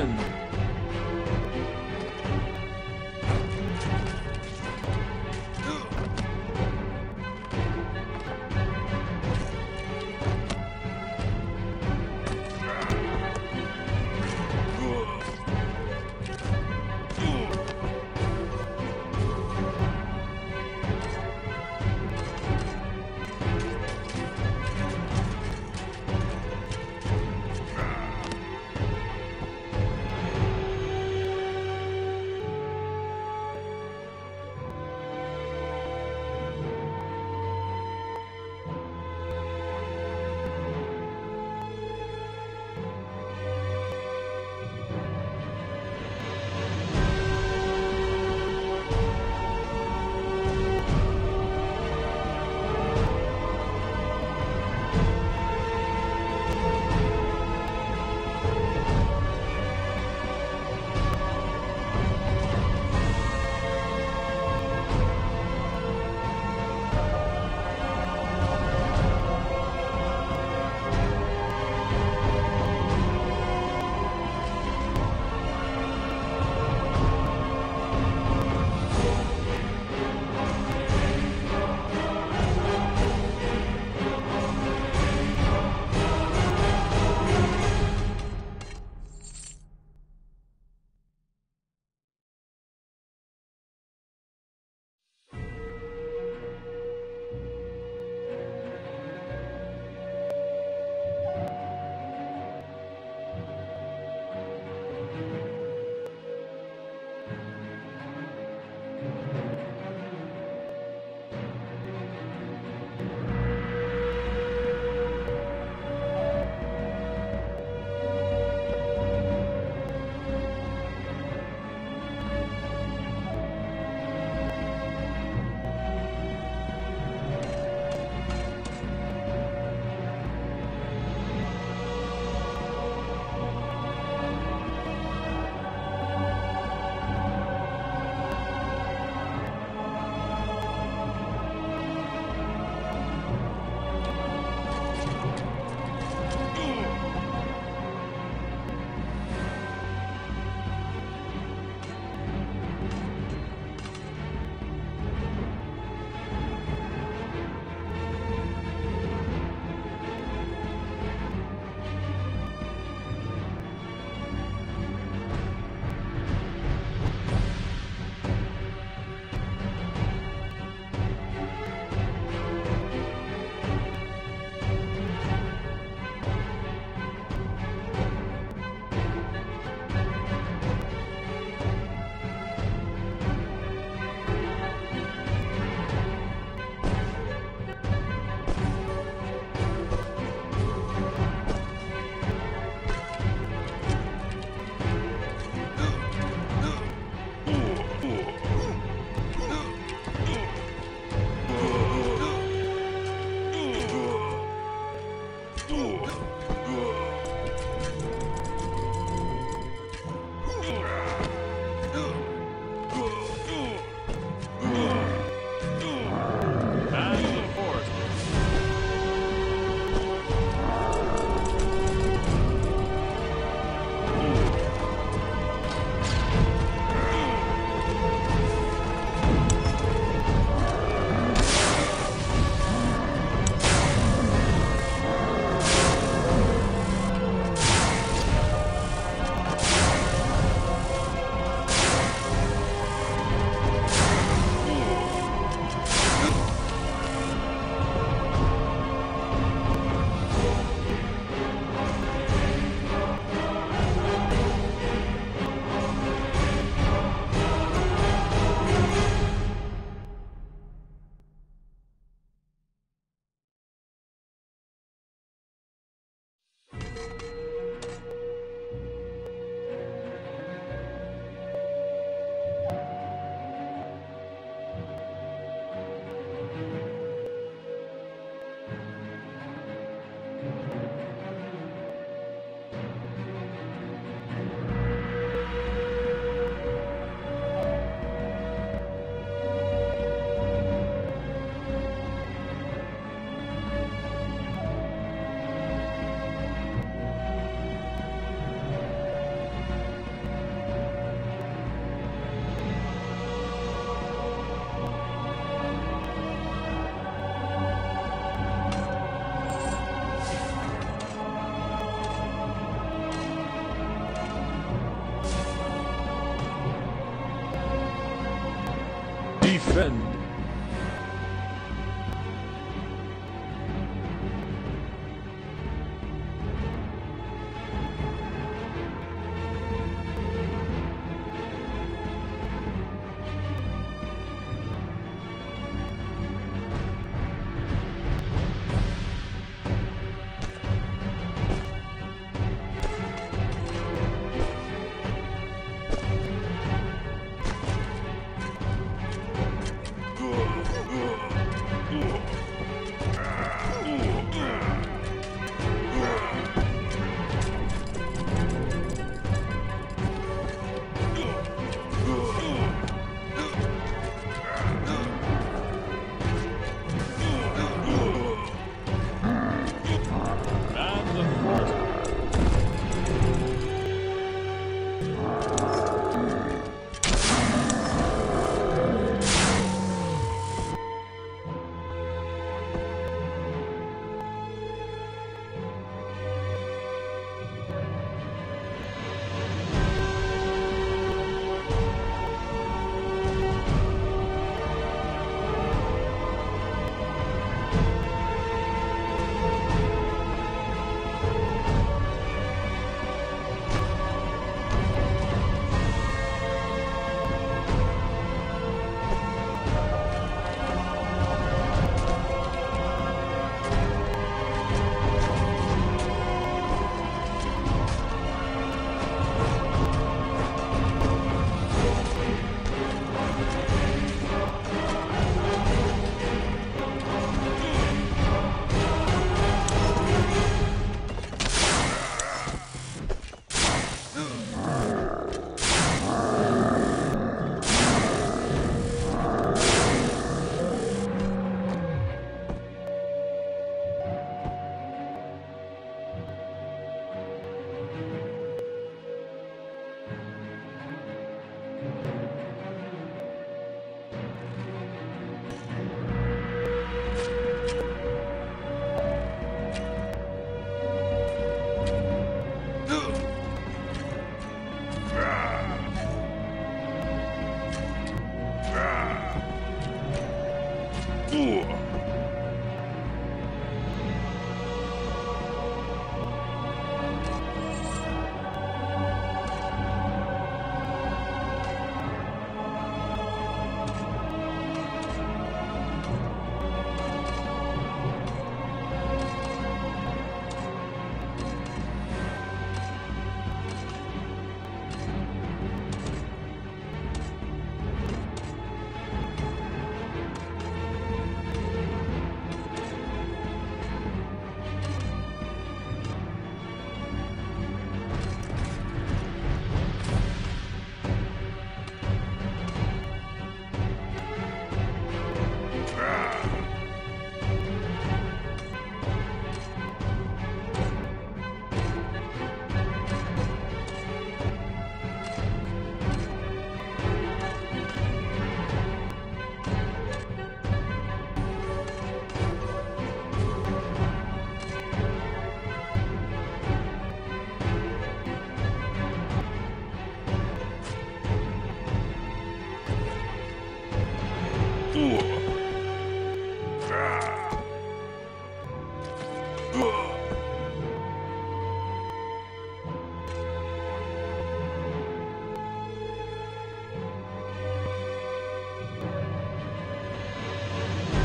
人。Defend.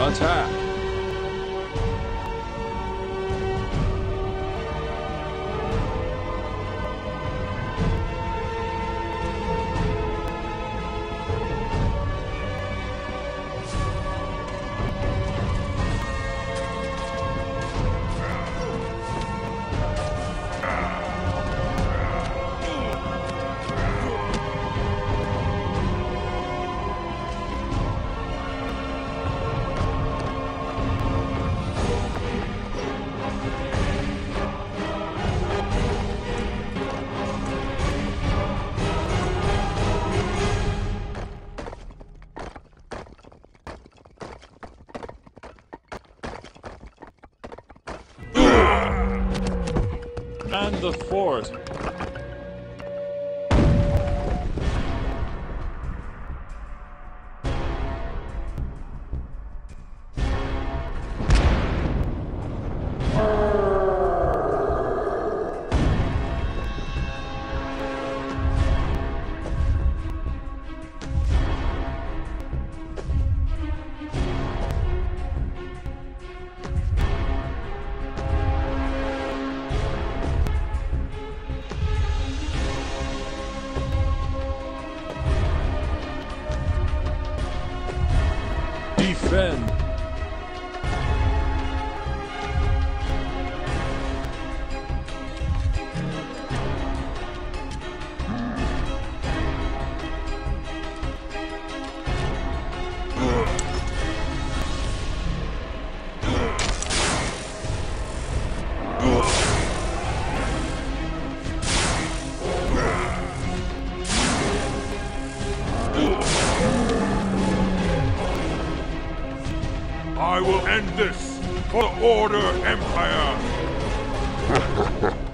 Attack! And the fort. Defend. I will end this for the Order Empire!